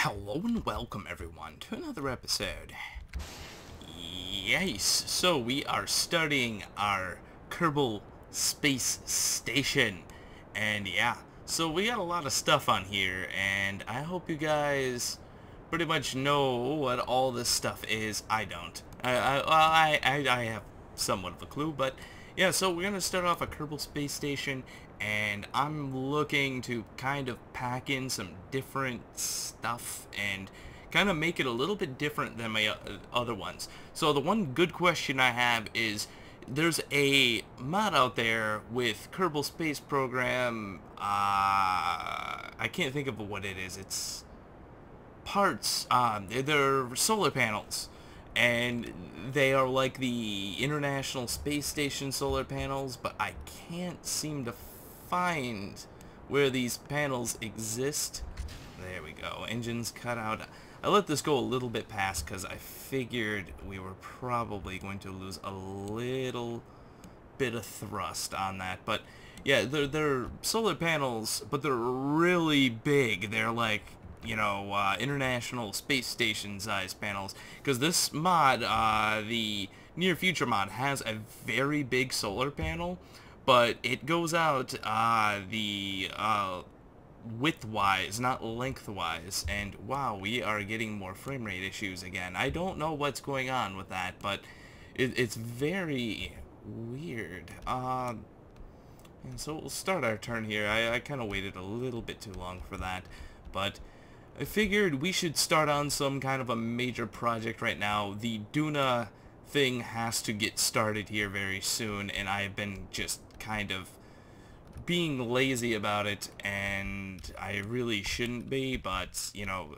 Hello and welcome everyone to another episode. Yes, so we are studying our Kerbal Space Station, and yeah, so we got a lot of stuff on here, and I hope you guys pretty much know what all this stuff is. I don't. I have somewhat of a clue, but yeah, so we're gonna start off a Kerbal Space Station, and I'm looking to kind of pack in some different stuff and kind of make it a little bit different than my other ones. So the one good question I have is, there's a mod out there with Kerbal Space Program, I can't think of what it is, it's parts, they're solar panels, and they are like the International Space Station solar panels, but I can't seem to find where these panels exist. There we go, engines cut out. I let this go a little bit past because I figured we were probably going to lose a little bit of thrust on that, but yeah, they're solar panels, but they're really big. They're like, you know, International Space Station size panels, because this mod, the Near Future mod, has a very big solar panel, but it goes out the width-wise, not length-wise, and wow, we are getting more frame rate issues again. I don't know what's going on with that, but it's very weird. And so we'll start our turn here. I kind of waited a little bit too long for that, but I figured we should start on some kind of a major project right now. The Duna thing has to get started here very soon, and I have been just kind of being lazy about it, and I really shouldn't be, but, you know,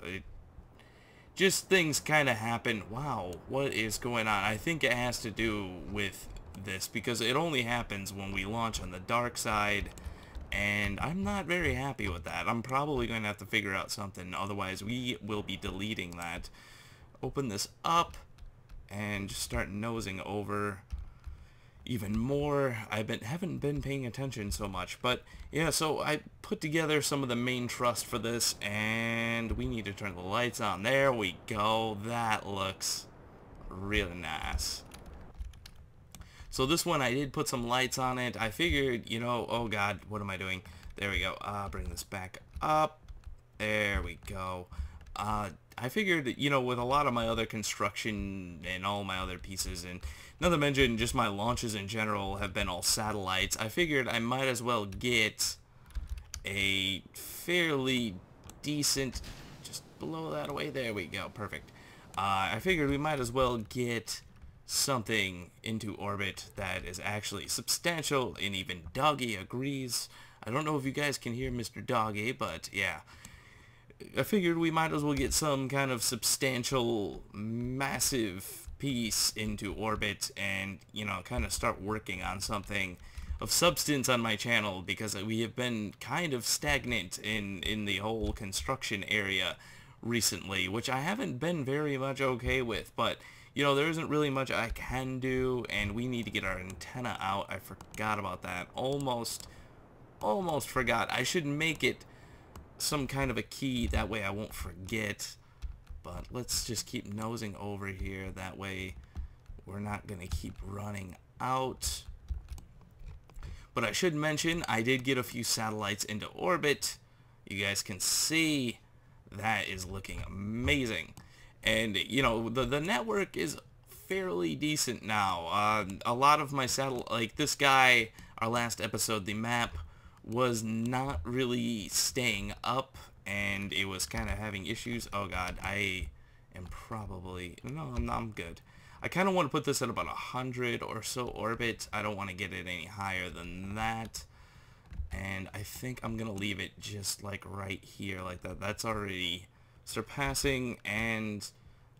just things kind of happen. Wow, what is going on? I think it has to do with this, because it only happens when we launch on the dark side, and I'm not very happy with that. I'm probably going to have to figure out something, otherwise we will be deleting that. Open this up and just start nosing over even more. I haven't been paying attention so much, but yeah, so I put together some of the main truss for this, and we need to turn the lights on. There we go. That looks really nice. So this one, I did put some lights on it. I figured, you know, oh god, what am I doing? There we go. Bring this back up. There we go. I figured, you know, with a lot of my other construction and all my other pieces, and not to mention just my launches in general have been all satellites, I figured I might as well get a fairly decent, just blow that away, there we go, perfect. I figured we might as well get something into orbit that is actually substantial, and even Doggy agrees. I don't know if you guys can hear Mr. Doggy, but yeah, I figured we might as well get some kind of substantial, massive piece into orbit, and, you know, kind of start working on something of substance on my channel, because we have been kind of stagnant in the whole construction area recently, which I haven't been very much okay with, but you know, there isn't really much I can do, and we need to get our antenna out. I forgot about that. Almost forgot. I should make it some kind of a key. That way I won't forget. But let's just keep nosing over here. That way we're not going to keep running out. But I should mention, I did get a few satellites into orbit. You guys can see that is looking amazing. And, you know, the network is fairly decent now. A lot of my satellite, like this guy, our last episode, the map was not really staying up, and it was kind of having issues. Oh god, I am probably, no, I'm good. I kind of want to put this at about 100 or so orbit. I don't want to get it any higher than that. And I think I'm going to leave it just like right here like that. That's already surpassing. And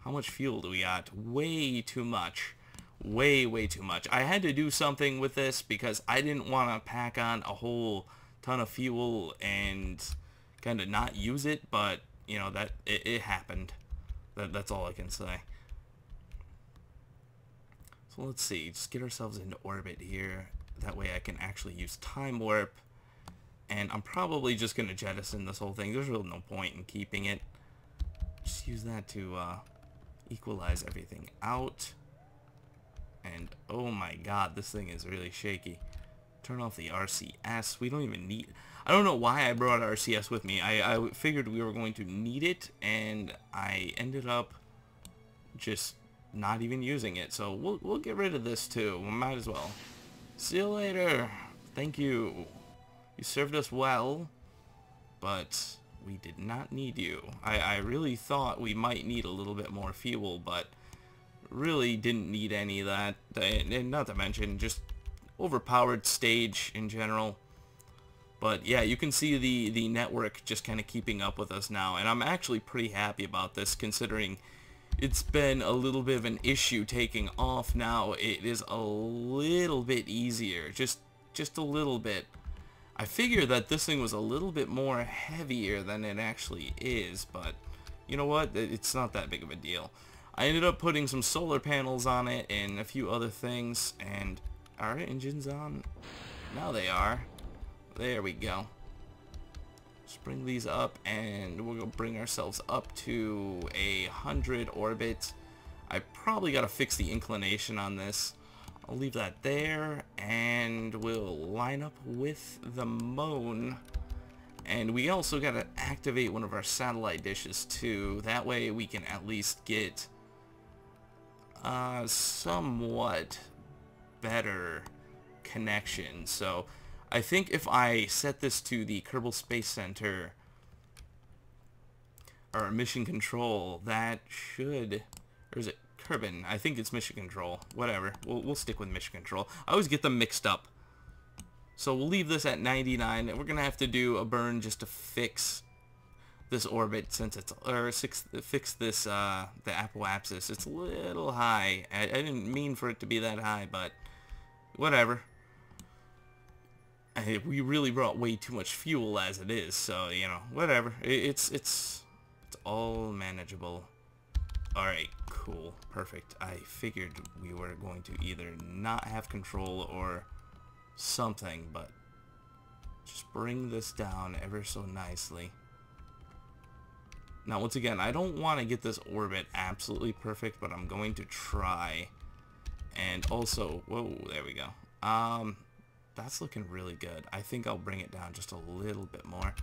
how much fuel do we got? Way too much. Way too much. I had to do something with this because I didn't want to pack on a whole ton of fuel and kind of not use it, but you know, that it happened. That's all I can say. So let's see, just get ourselves into orbit here. That way I can actually use time warp, and I'm probably just going to jettison this whole thing. There's really no point in keeping it. use that to equalize everything out. And oh my god, this thing is really shaky. Turn off the RCS. We don't even need... I don't know why I brought RCS with me. I figured we were going to need it, and I ended up just not even using it. So we'll get rid of this too. We might as well. See you later. Thank you. You served us well, but we did not need you. I really thought we might need a little bit more fuel, but really didn't need any of that. And not to mention, just... overpowered stage in general. But yeah, you can see the network just kind of keeping up with us now, and I'm actually pretty happy about this, considering it's been a little bit of an issue taking off. Now it is a little bit easier, just a little bit. I figured that this thing was a little bit more heavier than it actually is, but you know what, it's not that big of a deal. I ended up putting some solar panels on it and a few other things. And are engines on? Now they are. There we go. Just bring these up, and we'll bring ourselves up to 100 orbit. I probably gotta fix the inclination on this. I'll leave that there, and we'll line up with the moon. And we also gotta activate one of our satellite dishes too. That way we can at least get somewhat better connection. So I think if I set this to the Kerbal Space Center or mission control, that should... or is it Kerbin? I think it's mission control. Whatever, we'll stick with mission control. I always get them mixed up. So we'll leave this at 99, and we're gonna have to do a burn just to fix this orbit, since it's... or fix this the apoapsis. It's a little high. I didn't mean for it to be that high, but whatever. We really brought way too much fuel as it is, so you know, whatever. It's all manageable. All right, cool, perfect. I figured we were going to either not have control or something, but just bring this down ever so nicely. Now, once again, I don't want to get this orbit absolutely perfect, but I'm going to try. And also, whoa, there we go. That's looking really good. I think I'll bring it down just a little bit more,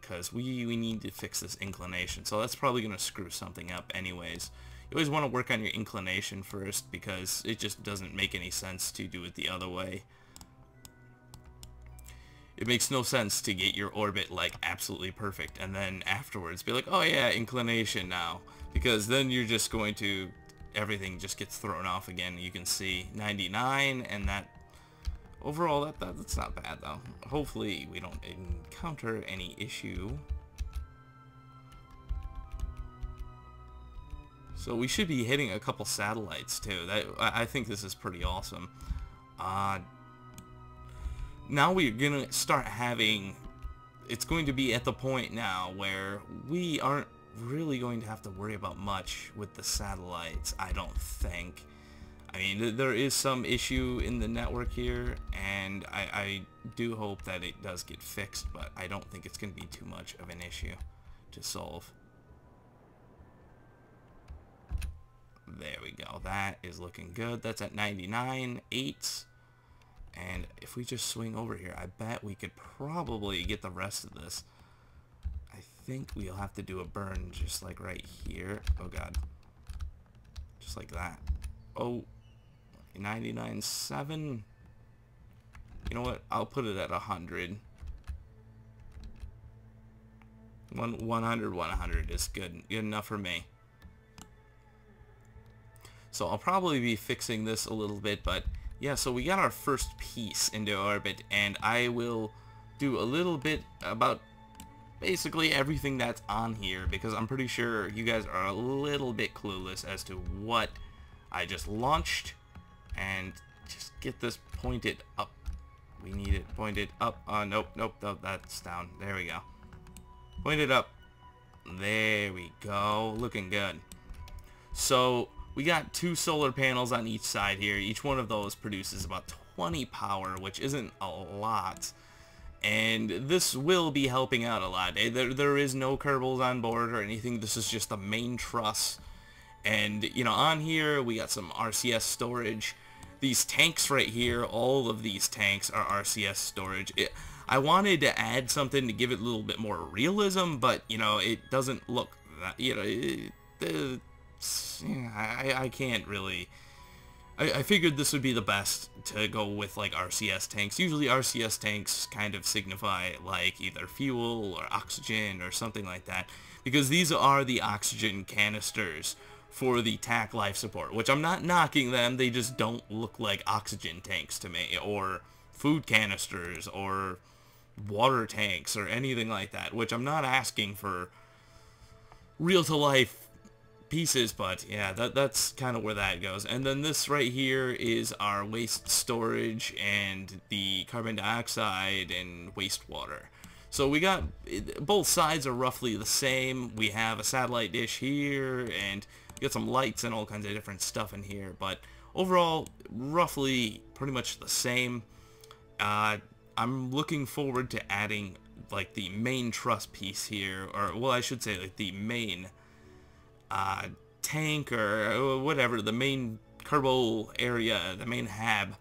because we need to fix this inclination. So that's probably going to screw something up anyways. You always want to work on your inclination first, because it just doesn't make any sense to do it the other way. It makes no sense to get your orbit like absolutely perfect and then afterwards be like, oh yeah, inclination now, because then you're just going to... everything just gets thrown off again. You can see 99, and that overall that's not bad though. Hopefully we don't encounter any issue. So we should be hitting a couple satellites too. That, I think this is pretty awesome. Now we're gonna start having... it's going to be at the point now where we aren't really going to have to worry about much with the satellites, I don't think. I mean, there is some issue in the network here, and I do hope that it does get fixed, but I don't think it's going to be too much of an issue to solve. There we go. That is looking good. That's at 99, 8. And if we just swing over here, I bet we could probably get the rest of this. I think we'll have to do a burn just like right here. Oh god. Just like that. Oh, 99.7. You know what? I'll put it at 100. 100 is good enough for me. So I'll probably be fixing this a little bit, but yeah, so we got our first piece into orbit, and I will do a little bit about basically everything that's on here, because I'm pretty sure you guys are a little bit clueless as to what I just launched. And just get this pointed up. We need it pointed up. Nope, that's down. There we go. Point it up. There we go. Looking good. So we got 2 solar panels on each side here. Each one of those produces about 20 power, which isn't a lot. and this will be helping out a lot. There is no Kerbals on board or anything. This is just the main truss. And, you know, on here we got some RCS storage. These tanks right here, all of these tanks are RCS storage. I wanted to add something to give it a little bit more realism, but, you know, it doesn't look that, you know, I can't really... I figured this would be the best to go with, like, RCS tanks. Usually RCS tanks kind of signify, like, either fuel or oxygen or something like that, because these are the oxygen canisters for the TAC life support, which I'm not knocking them, they just don't look like oxygen tanks to me, or food canisters, or water tanks, or anything like that, which I'm not asking for real-to-life pieces, but yeah, that's kind of where that goes. And then this right here is our waste storage and the carbon dioxide and wastewater. So we got, both sides are roughly the same. We have a satellite dish here, and we got some lights and all kinds of different stuff in here, but overall, roughly pretty much the same. I'm looking forward to adding, like, the main truss piece here, or, well, I should say, like, the main tank, or whatever, the main Kerbal area, the main hab.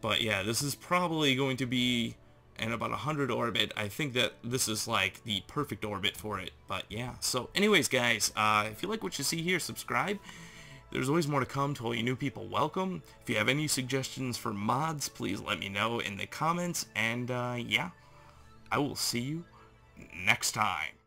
But yeah, this is probably going to be in about 100 orbit. I think that this is, like, the perfect orbit for it. But yeah, so anyways, guys, if you like what you see here, subscribe. There's always more to come. To all you new people, welcome. If you have any suggestions for mods, please let me know in the comments, and yeah, I will see you next time.